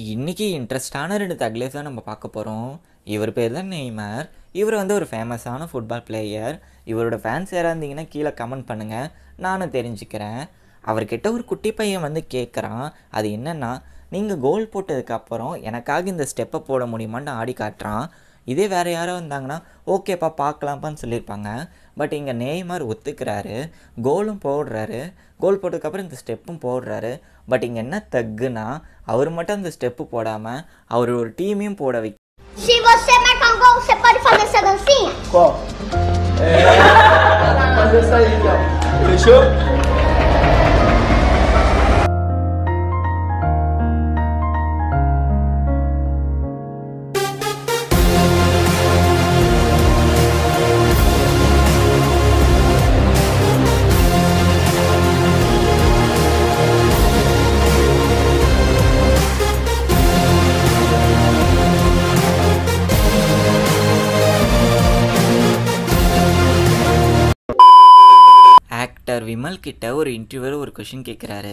इनकी इंट्रस्टान रे तग्लेस नाम पाकपोम इवर पेर नेमार इवर वो और फेमसान फुटबॉल प्लेयर इवर फैंस यारा की कमेंट पड़ूंग नानूँ तेरीजिक्रेट और कुटी पयान वो केक्रा नहीं गोल पट्टद स्टेप मुड़मान आड़ काटा இதே வேற யாரோ வந்தாங்கனா ஓகேப்பா பார்க்கலாம்பான்னு சொல்லிருப்பாங்க. பட் இங்க நெய்மர் ஒத்துக்கறாரு, கோலும் போடுறாரு, கோல் போட்டதுக்கு அப்புறம் இந்த ஸ்டெப்பும் போடுறாரு. பட் இங்க என்ன தக்குனா அவர் மட்டும் அந்த ஸ்டெப் போடாம அவர் ஒரு டீமையும் போட வைக்க. Si você marca um gol, você pode fazer essa dancinha? Qual? Fazer essa aí, ó. Fechou? विमल किट्ट और इंटरव्यूवर और क्वेश्चन கேக்குறாரு.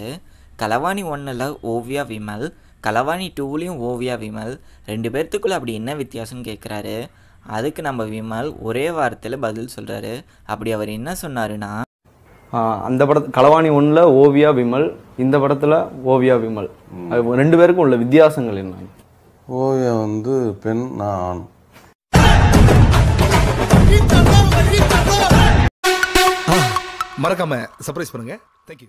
கலவாணி 1ல ஓவியா விமல், கலவாணி 2லயும் ஓவியா விமல் ரெண்டு பேர்த்துக்குள்ள அப்படி என்ன வித்தியாசம் கேக்குறாரு. அதுக்கு நம்ம விமல் ஒரே வார்த்தையில பதில் சொல்றாரு. அப்படி அவர் என்ன சொன்னாருனா அந்த படத்துல கலவாணி 1ல ஓவியா விமல், இந்த படத்துல ஓவியா விமல் ரெண்டு பேருக்கும் உள்ள வித்தியாசங்கள் என்ன? ஓவியா வந்து பெண், நான் ஆண். மறக்காம சர்ப்ரைஸ் பண்ணுங்க. Thank you.